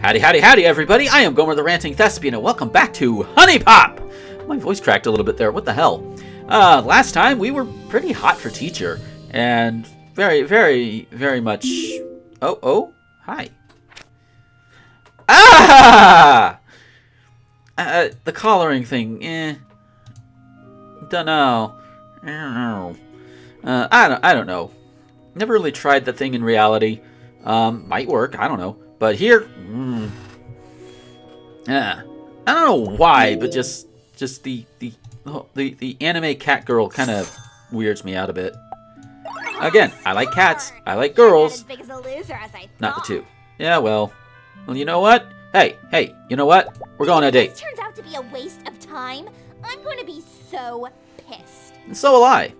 Howdy, howdy, howdy, everybody! I am Gomer the Ranting Thespian, and welcome back to HuniePop! My voice cracked a little bit there, what the hell? Last time we were pretty hot for teacher, and very much... Oh, hi. Ah! The coloring thing, Dunno. I don't know. Never really tried the thing in reality. Might work, I don't know. But here, I don't know why, but just the anime cat girl kind of weirds me out a bit. Again, I like cats, I like girls, not the two. Yeah, well, you know what? Hey, you know what? We're going on a date. This turns out to be a waste of time. I'm going to be so pissed. And so will I.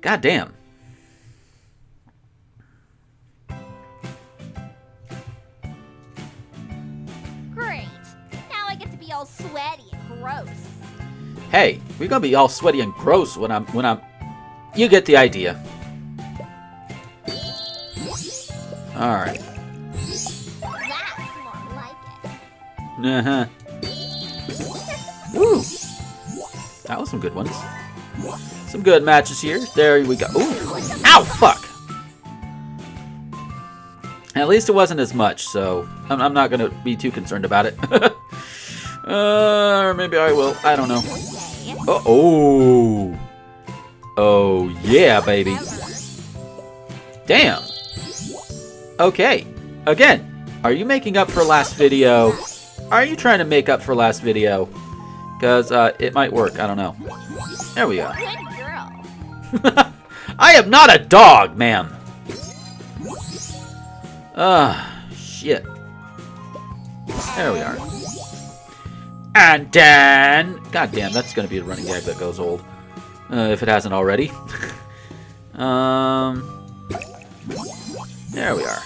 Goddamn. Sweaty and gross. Hey, we're gonna be all sweaty and gross when I'm. You get the idea. All right. That's more like it. Woo! That was some good ones. Some good matches here. There we go. Ooh! Ow! Fuck! At least it wasn't as much, so I'm not gonna be too concerned about it. Or maybe I will. I don't know. Uh-oh. Oh, yeah, baby. Damn. Okay. Again, are you making up for last video? Are you trying to make up for last video? Because it might work. I don't know. There we go. I am not a dog, ma'am. Shit. There we are. And then... Goddamn, that's going to be a running gag that goes old. If it hasn't already. There we are.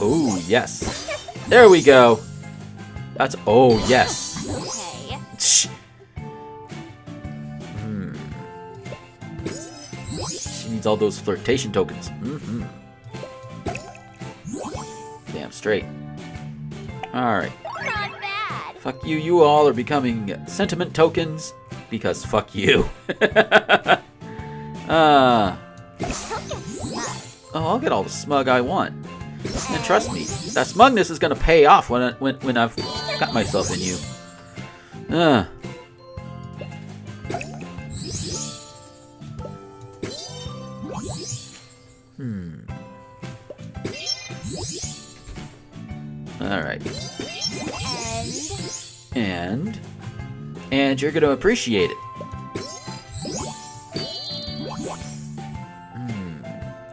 Oh, yes. There we go. That's... Oh, yes. Okay. Shh. She needs all those flirtation tokens. Damn straight. Alright. Not bad. Fuck you, you all are becoming sentiment tokens because fuck you. I'll get all the smug I want. And trust me, that smugness is gonna pay off when I've got myself in you. Alright. And you're gonna appreciate it.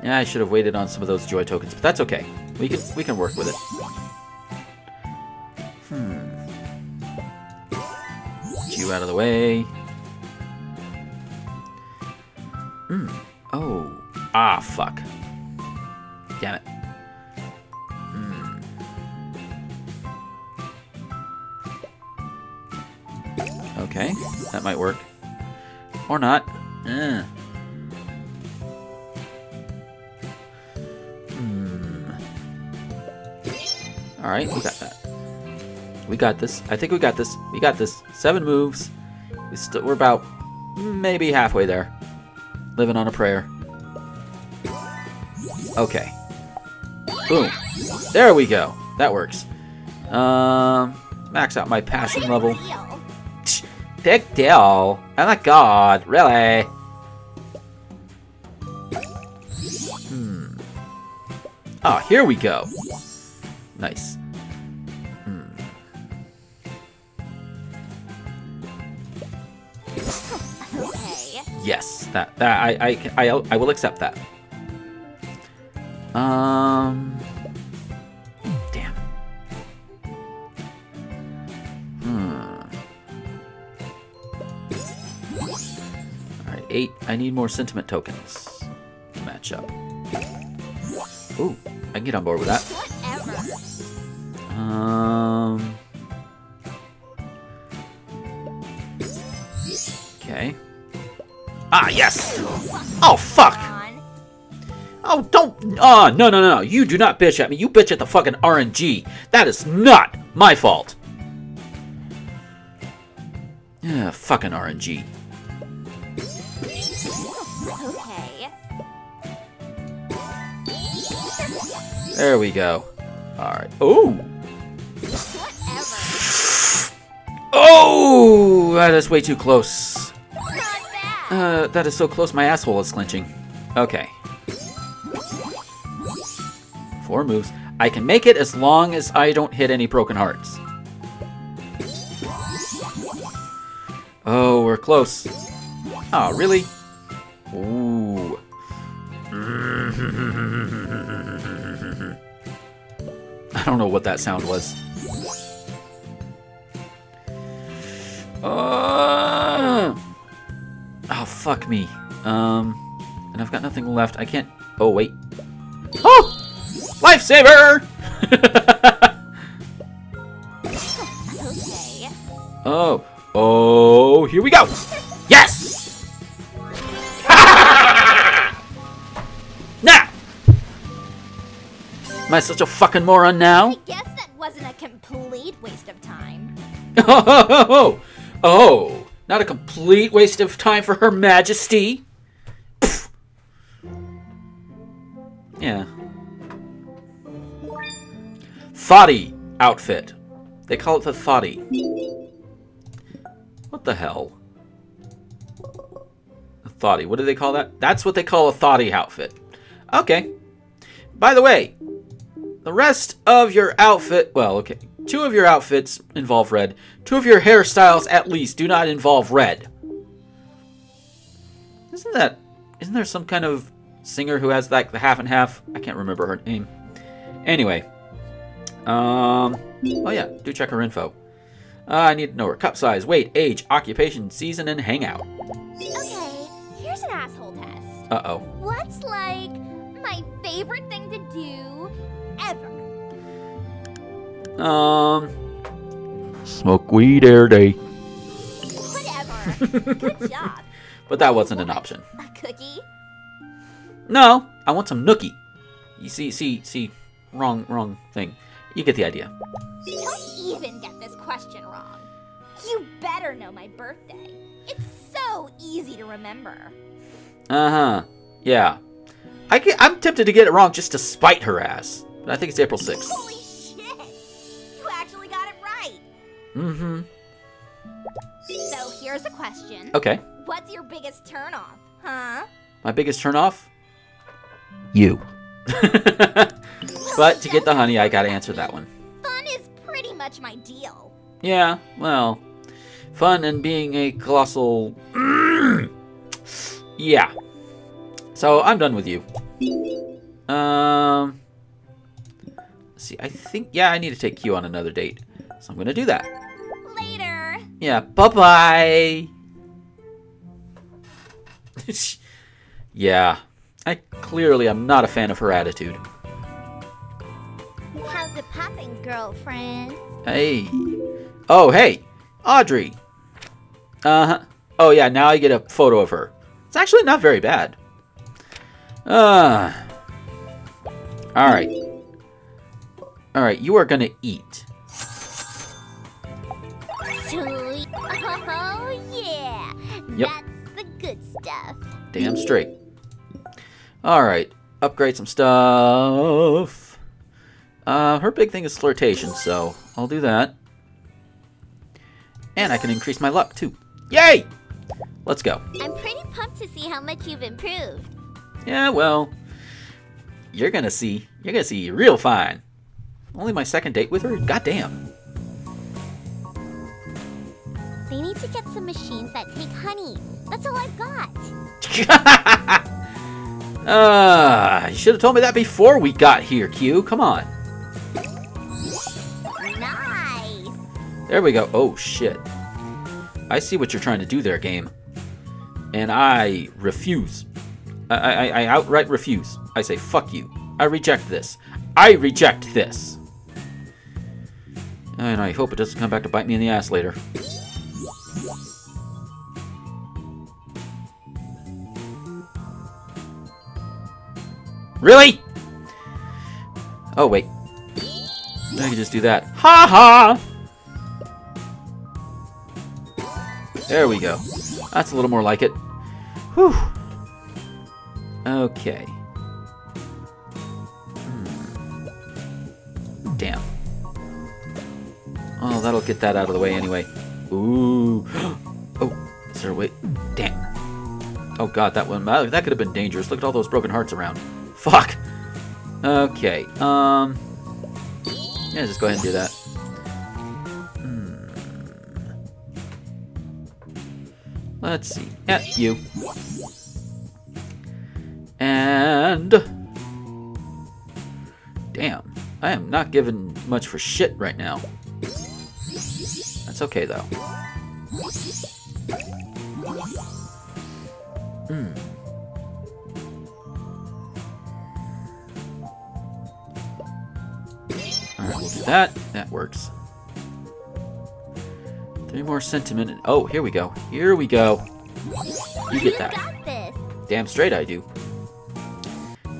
I should have waited on some of those joy tokens, but that's okay. We can work with it. Get you out of the way. Oh. Ah, fuck. Damn it. Okay, that might work. Or not. Alright, we got that. We got this. I think we got this. We got this. 7 moves. We're about maybe halfway there. Living on a prayer. Okay. Boom. There we go. That works. Max out my passion level. Big deal. Oh my god, really? Ah, oh, here we go. Nice. Yes, that I will accept that. Damn. Alright, 8. I need more sentiment tokens to match up. Ooh, I can get on board with that. Whatever. Okay. Ah, yes! Oh, fuck! Oh, don't. No. You do not bitch at me. You bitch at the fucking RNG. That is not my fault. Fucking RNG. Okay. There we go. Alright. Oh! Oh! That is way too close. That is so close, my asshole is clenching. Okay. 4 moves. I can make it as long as I don't hit any broken hearts. Oh, we're close. Oh, really? Ooh. I don't know what that sound was. Oh, fuck me. And I've got nothing left. I can't... Oh, wait. Oh! Lifesaver! Oh. Oh, here we go! Yes! Now! Am I such a fucking moron now? I guess that wasn't a complete waste of time. Oh! Not a complete waste of time for Her Majesty. Pfft. Yeah. Thotty outfit. They call it the Thotty. What the hell? A Thotty. What do they call that? That's what they call a Thotty outfit. Okay. By the way, the rest of your outfit... Well, okay. 2 of your outfits involve red. 2 of your hairstyles, at least, do not involve red. Isn't there some kind of singer who has, like, the half and half? I can't remember her name. Anyway. Oh, yeah. Do check her info. I need to know her cup size, weight, age, occupation, season, and hangout. Okay. Here's an asshole test. Uh-oh. What's, like, my favorite thing to do ever? Smoke weed every day. Whatever. Good job. But that wasn't an option. A cookie? No, I want some nookie. You see, wrong thing. You get the idea. You don't even get this question wrong. You better know my birthday. It's so easy to remember. Uh-huh. Yeah. I'm tempted to get it wrong just to spite her ass. But I think it's April 6th. Holy Mm-hmm. So here's a question. Okay. What's your biggest turnoff, huh? My biggest turnoff? You. But to get the honey, I gotta answer that one. Fun is pretty much my deal. Yeah, well, fun and being a colossal... Yeah. So I'm done with you. Let's see, I think, yeah, I need to take you on another date. So I'm gonna do that. Later. Yeah, bye-bye. Yeah, I clearly am not a fan of her attitude. How's it poppin', girlfriend? Hey. Oh, hey, Audrey. Uh-huh. Oh, yeah, now I get a photo of her. It's actually not very bad. All right. All right, you are gonna eat. Oh, yeah. Yep. That's the good stuff. Damn straight. Alright. Upgrade some stuff. Her big thing is flirtation, so I'll do that. And I can increase my luck, too. Yay! Let's go. I'm pretty pumped to see how much you've improved. Yeah, well, you're gonna see. You're gonna see real fine. Only my second date with her? Goddamn. They need to get some machines that take honey. That's all I've got. You should have told me that before we got here, Q. Come on. Nice. There we go. Oh, shit. I see what you're trying to do there, game. And I refuse. I outright refuse. I say, fuck you. I reject this. I reject this. And I hope it doesn't come back to bite me in the ass later. Really? Oh, wait. I can just do that. Ha ha! There we go. That's a little more like it. Whew. Okay. Damn. Oh, that'll get that out of the way anyway. Ooh. Oh, is there a way? Damn. Oh god, that one, that could have been dangerous. Look at all those broken hearts around. Fuck. Okay. Yeah, just go ahead and do that. Let's see. Yeah, you. And... damn. I am not giving much for shit right now. That's okay, though. Alright, we'll do that. That works. Three more sentiment and... oh, here we go. Here we go. You get that. Damn straight I do.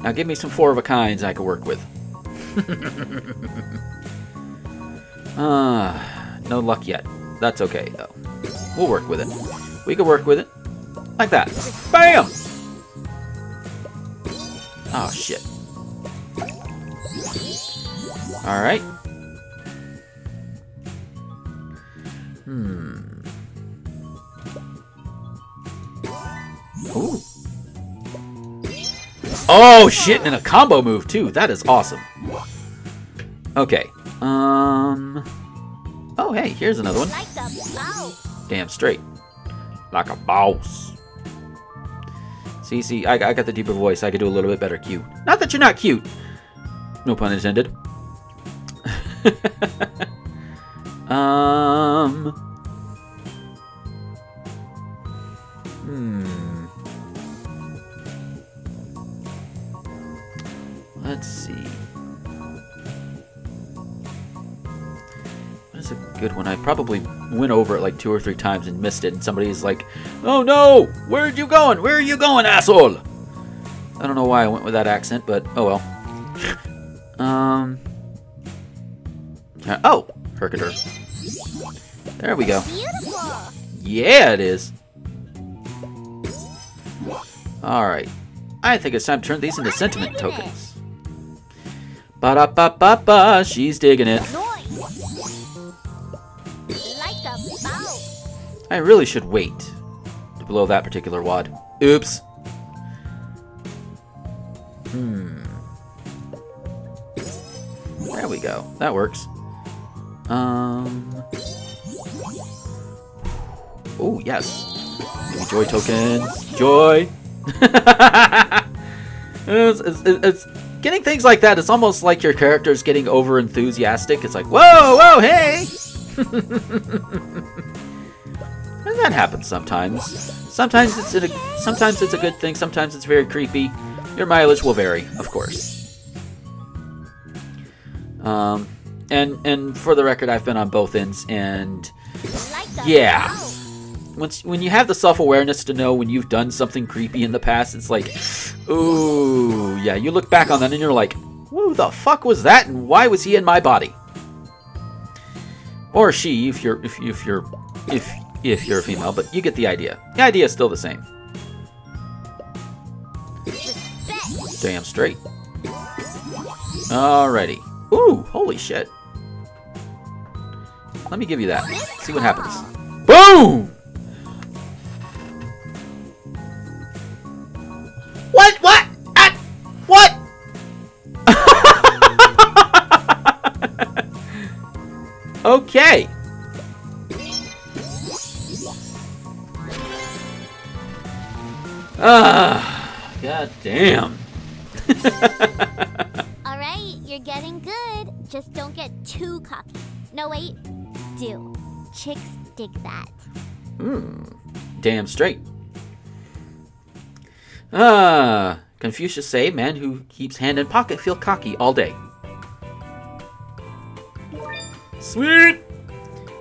Now give me some four-of-a-kinds I can work with. No luck yet. That's okay, though. We'll work with it. We can work with it. Like that. Bam! Oh, shit. Alright. Ooh. Oh, shit, and a combo move, too. That is awesome. Okay. Oh, hey, here's another one. Damn straight. Like a boss. See, I got the deeper voice. I could do a little bit better cute. Not that you're not cute. No pun intended. Let's see. That's a good one. I probably went over it like 2 or 3 times and missed it, and somebody's like, "Oh no! Where'd you going? Where are you going, asshole?" I don't know why I went with that accent, but oh well. Oh, Herkider. There we go. Yeah, it is. Alright. I think it's time to turn these into sentiment tokens. Ba-da-ba-ba-ba, she's digging it. I really should wait to blow that particular wad. Oops. There we go. That works. Oh, yes. Give me joy tokens. Joy. It's getting things like that. It's almost like your character's getting over enthusiastic. It's like, whoa, whoa, hey. And that happens sometimes. Sometimes it's a good thing. Sometimes it's very creepy. Your mileage will vary, of course. And for the record, I've been on both ends, and yeah. When you have the self-awareness to know when you've done something creepy in the past, it's like, ooh, yeah, you look back on that and you're like, who the fuck was that and why was he in my body? Or she, if you're a female, but you get the idea. The idea is still the same. Damn straight. Alrighty. Ooh, holy shit. Let me give you that. See what happens. Boom! What? What? What? Okay. Ah, god damn. All right, you're getting good. Just don't get too cocky. No, wait. Do. Chicks dig that. Damn straight. Confucius say, man who keeps hand in pocket feel cocky all day. Sweet!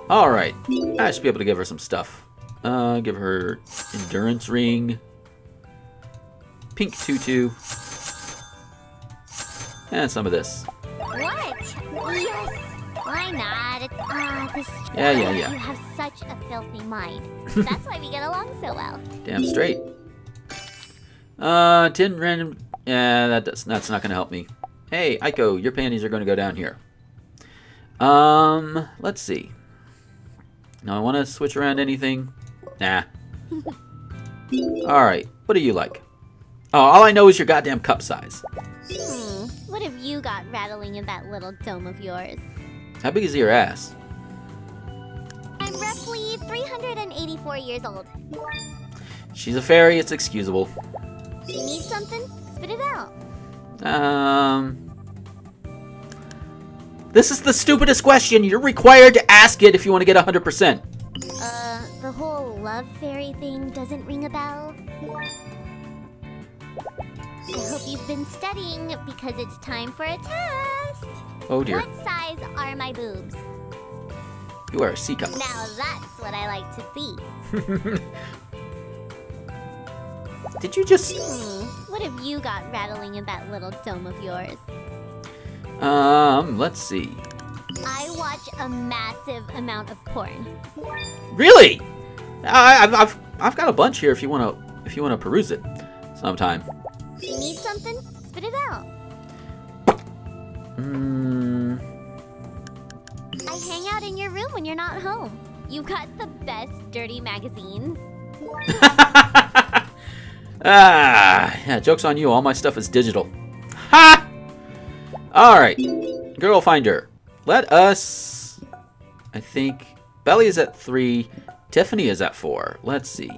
Alright. I should be able to give her some stuff. Give her endurance ring. Pink tutu. And some of this. What? Yes. Why not? You have such a filthy mind. That's why we get along so well. Damn straight. 10 random... Yeah, that's not gonna help me. Hey, Aiko, your panties are gonna go down here. Let's see. Now I want to switch around anything. Nah. Alright, what do you like? Oh, all I know is your goddamn cup size. What have you got rattling in that little dome of yours? How big is your ass? I'm roughly 384 years old. She's a fairy, it's excusable. You need something? Spit it out. This is the stupidest question. You're required to ask it if you want to get 100%. The whole love fairy thing doesn't ring a bell. I hope you've been studying because it's time for a test. Oh dear. What size are my boobs? You are a C cup. Now that's what I like to see. Did you just... what have you got rattling in that little dome of yours? Let's see. I watch a massive amount of porn. Really? I've got a bunch here if you wanna peruse it sometime. You need something? Spit it out. I hang out in your room when you're not home. You've got the best dirty magazines. Yeah, joke's on you. All my stuff is digital. Ha! Alright, girl finder. Let us... I think Belly is at 3. Tiffany is at 4. Let's see.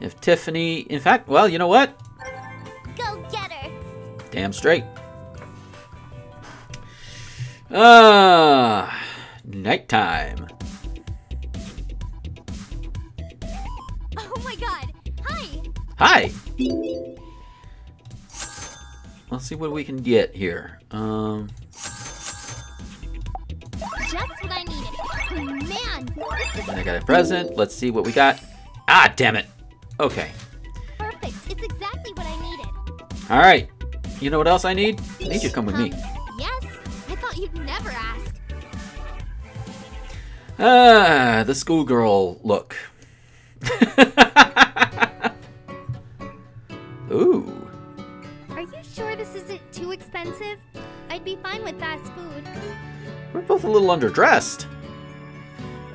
If Tiffany... In fact, well, you know what? Go get her! Damn straight. Nighttime. Oh my god! Hi! Hi! Let's see what we can get here. Just what I needed. Man. And I got a present. Let's see what we got. Ah, damn it. Okay. Perfect. It's exactly what I needed. All right. You know what else I need? I need you to come with me. Yes. I thought you'd never ask. Ah, the schoolgirl look. Ooh. Isn't too expensive? I'd be fine with fast food. We're both a little underdressed.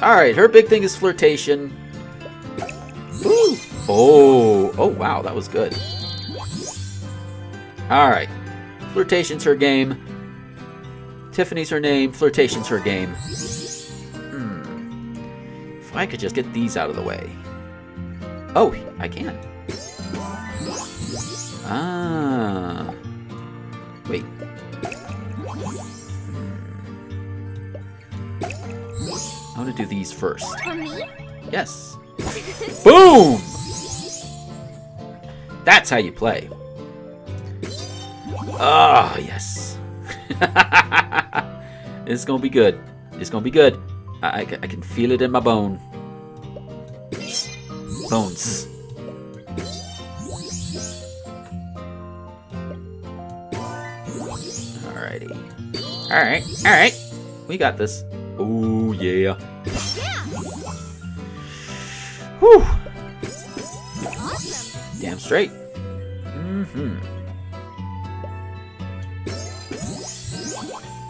Alright, her big thing is flirtation. Ooh. Oh, wow, that was good. Alright. Flirtation's her game. Tiffany's her name, flirtation's her game. If I could just get these out of the way. Oh, I can. Ah. Wait. I want to do these first. For me? Yes. Boom! That's how you play. Ah, yes. It's gonna be good. It's gonna be good. I can feel it in my bone. Bones. Alright, alright. We got this. Oh, yeah. Yeah. Whew. Awesome. Damn straight.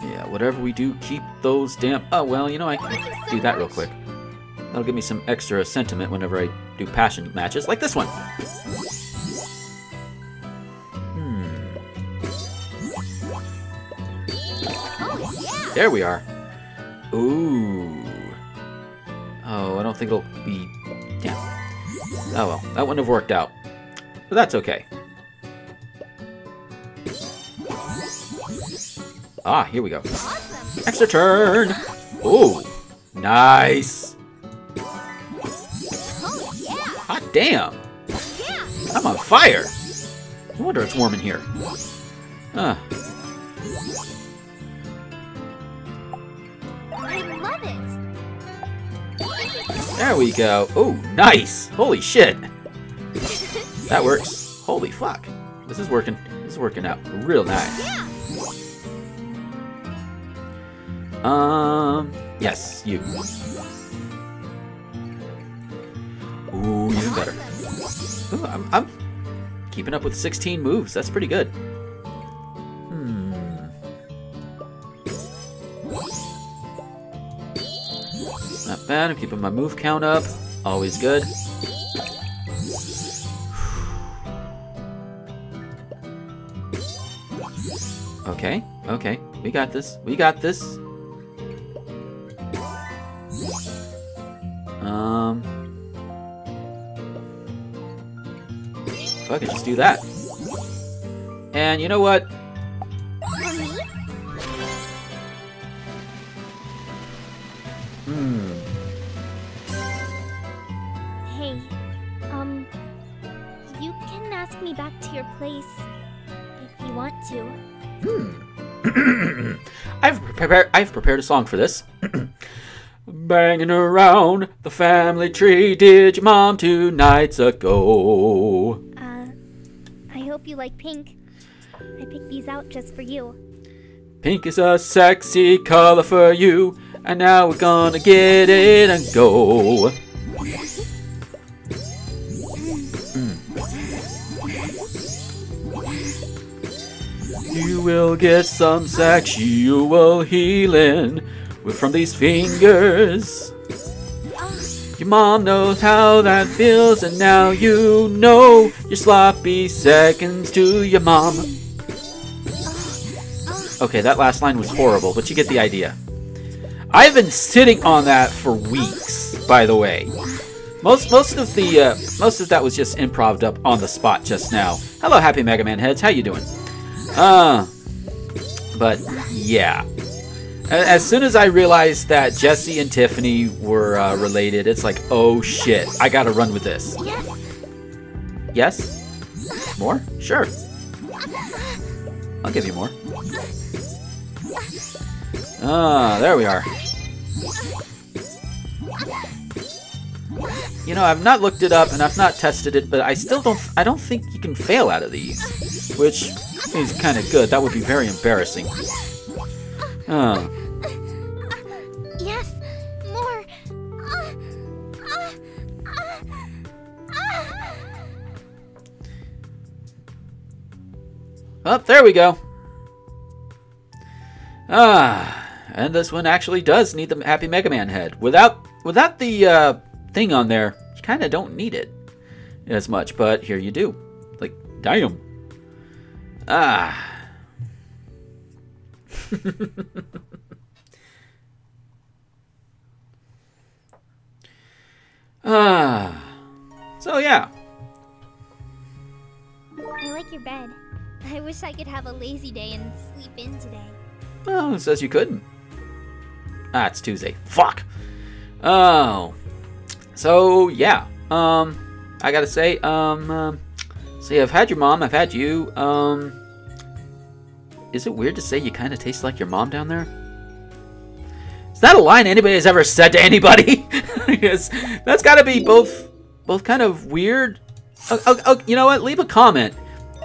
Yeah, whatever we do, keep those damn... Oh, well, you know, I can do that real quick. That'll give me some extra sentiment whenever I do passion matches like this one. There we are. Ooh. Oh, I don't think it'll be... Yeah. Oh well, that wouldn't have worked out. But that's okay. Ah, here we go. Awesome. Extra turn! Ooh. Nice! Oh, yeah. Hot damn! Yeah. I'm on fire! No wonder it's warm in here. Huh. There we go. Oh, nice. Holy shit. That works. Holy fuck. This is working. This is working out real nice. Yes, you. Ooh, even better. Ooh, I'm keeping up with 16 moves. That's pretty good. Not bad. I'm keeping my move count up. Always good. Okay, okay. We got this. We got this. Fuck it, just do that. And you know what? Hey, you can ask me back to your place if you want to. I've prepared a song for this. Banging around the family tree, did your mom 2 nights ago. I hope you like pink. I picked these out just for you. Pink is a sexy color for you, and now we're gonna get it and go. You will get some sexual healing from these fingers. Your mom knows how that feels, and now you know your sloppy seconds to your mom. Okay, that last line was horrible, but you get the idea. I've been sitting on that for weeks, by the way. Most of that was just improv'd up on the spot just now. Hello, happy Mega Man heads. How you doing? But yeah. As soon as I realized that Jesse and Tiffany were related, it's like, oh shit, I gotta run with this. Yes? More? Sure. I'll give you more. Ah, there we are. You know, I've not looked it up and I've not tested it, but I still don't. I don't think you can fail out of these, which is kind of good. That would be very embarrassing. Oh. Yes, more. Oh, there we go. And this one actually does need the Happy Mega Man head. Without the thing on there, you kind of don't need it as much, but here you do. Like, damn. So yeah. I like your bed. I wish I could have a lazy day and sleep in today. Oh, it says you couldn't. Ah, it's Tuesday. Fuck. Oh. So yeah. I gotta say, see, I've had your mom, I've had you, is it weird to say you kind of taste like your mom down there? Is that a line anybody has ever said to anybody? Yes, that's got to be both kind of weird. Oh, you know what? Leave a comment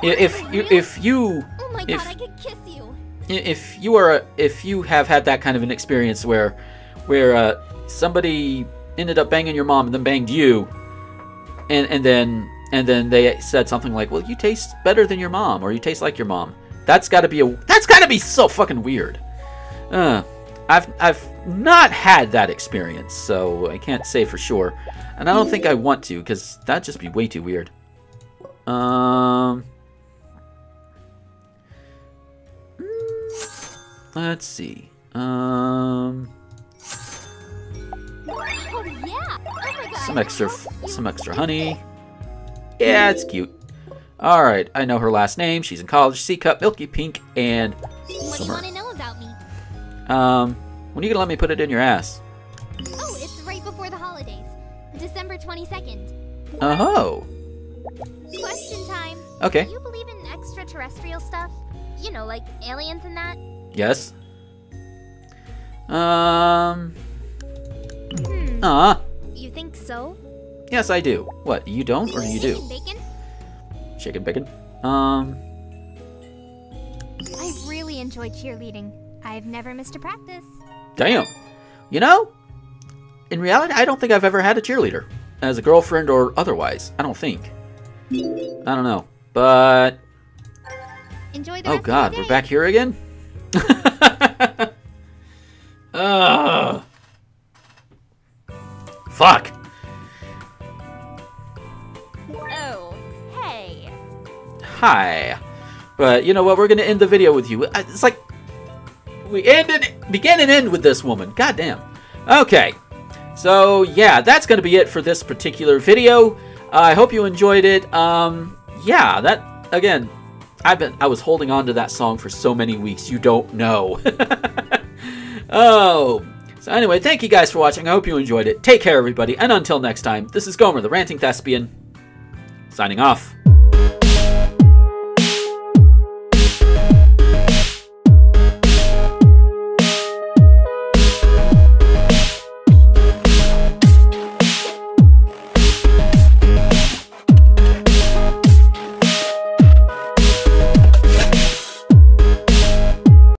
if you. Oh my God! I could kiss you. If you have had that kind of an experience where somebody ended up banging your mom and then banged you, and then they said something like, "Well, you taste better than your mom," or "You taste like your mom." That's gotta be so fucking weird. I've not had that experience, so I can't say for sure, and I don't think I want to, because that'd just be way too weird. Let's see. Some extra honey. Yeah, it's cute. Alright, I know her last name. She's in college. C-Cup, Milky Pink, and what do you want to know about me? When are you going to let me put it in your ass? Oh, it's right before the holidays. December 22nd. Oh. Question time. Okay. Do you believe in extraterrestrial stuff? You know, like aliens and that? Yes. You think so? Yes, I do. What, you don't or you do? Bacon? Chicken bacon. I really enjoy cheerleading. I've never missed a practice. Damn. You know, in reality, I don't think I've ever had a cheerleader. As a girlfriend or otherwise. I don't think. I don't know. But... enjoy the rest of the day. We're back here again? Fuck. Oh, hey. Hi. But you know what? We're going to end the video with you. It's like we began and end with this woman. Goddamn. Okay. So yeah, that's going to be it for this particular video. I hope you enjoyed it. Yeah, that again. I was holding on to that song for so many weeks. You don't know. So anyway, thank you guys for watching. I hope you enjoyed it. Take care, everybody. And until next time, this is Gomer, the Ranting Thespian, signing off.